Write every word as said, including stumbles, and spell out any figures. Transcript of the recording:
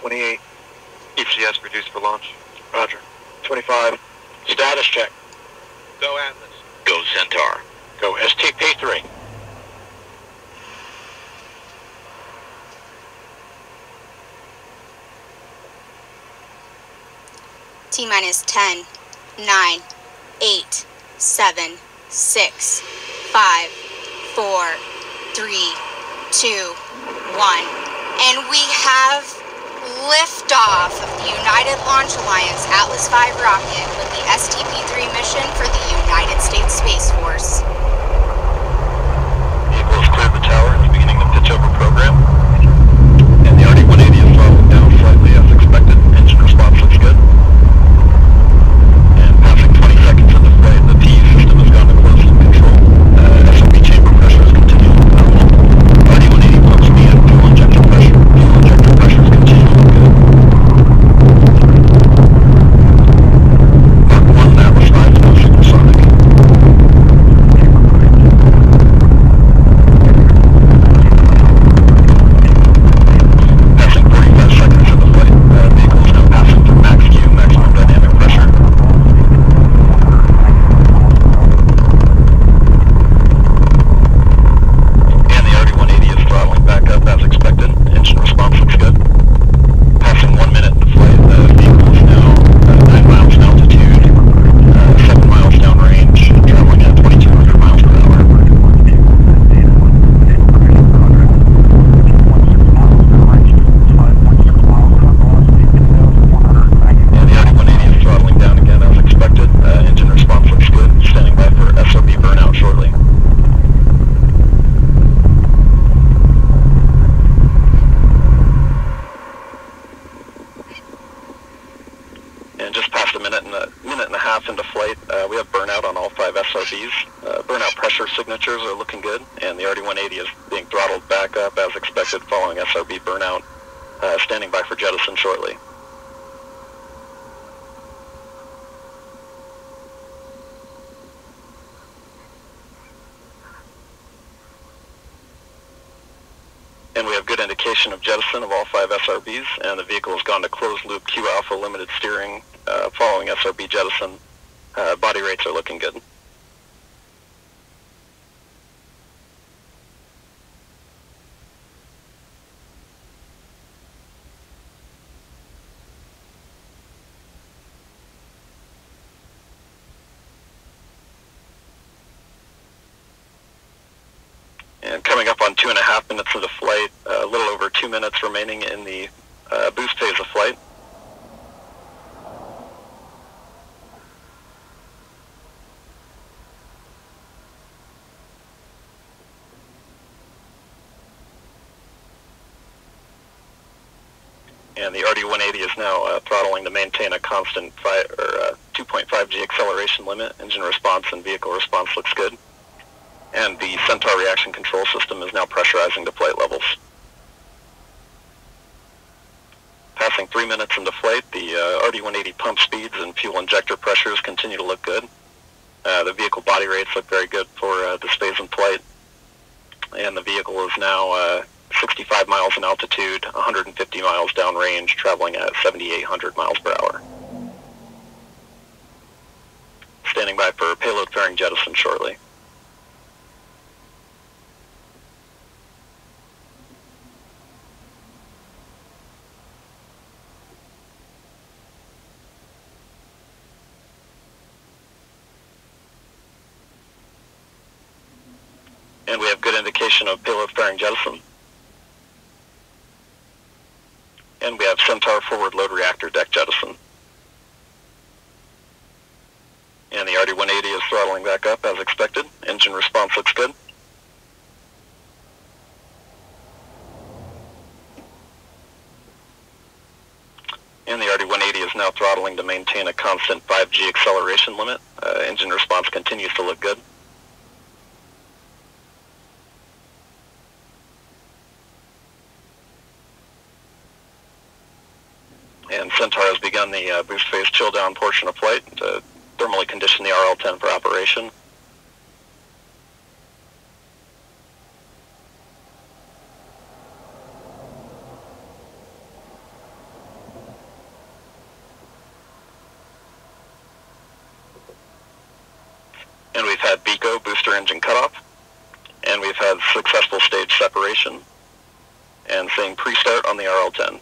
twenty-eight. E F C S reduced for launch. Roger. twenty-five. Status check. Go Atlas. Go Centaur. Go S T P three. T-minus ten, nine, eight, seven, six, five, four, three, two, one. And we have liftoff of the United Launch Alliance Atlas V rocket with the S T P three mission for the United States Space Force. Vehicle has cleared the tower and is beginning the pitch over program. And the R D one eighty is dropping down slightly as expected. Engine response looks good. And the vehicle has gone to closed-loop Q-Alpha limited steering uh, following S R B jettison. Uh, body rates are looking good. And coming up on two and a half minutes of the flight, a little over two minutes remaining in the Uh, boost phase of flight. And the R D one eighty is now uh, throttling to maintain a constant fi or, uh, two point five G acceleration limit. Engine response and vehicle response looks good. And the Centaur Reaction Control System is now pressurizing to flight levels. Passing three minutes into flight, the uh, R D one eighty pump speeds and fuel injector pressures continue to look good. Uh, the vehicle body rates look very good for uh, this phase in flight. And the vehicle is now uh, sixty-five miles in altitude, one hundred fifty miles downrange, traveling at seventy-eight hundred miles per hour. Standing by for payload fairing jettison shortly. And we have good indication of payload fairing jettison. And we have Centaur forward load reactor deck jettison. And the R D one eighty is throttling back up as expected. Engine response looks good. And the R D one eighty is now throttling to maintain a constant five G acceleration limit. Uh, engine response continues to look good. And Centaur has begun the uh, boost phase chill down portion of flight to thermally condition the R L ten for operation. and we've had BECO, booster engine cutoff, and we've had successful stage separation, and seeing pre-start on the R L ten.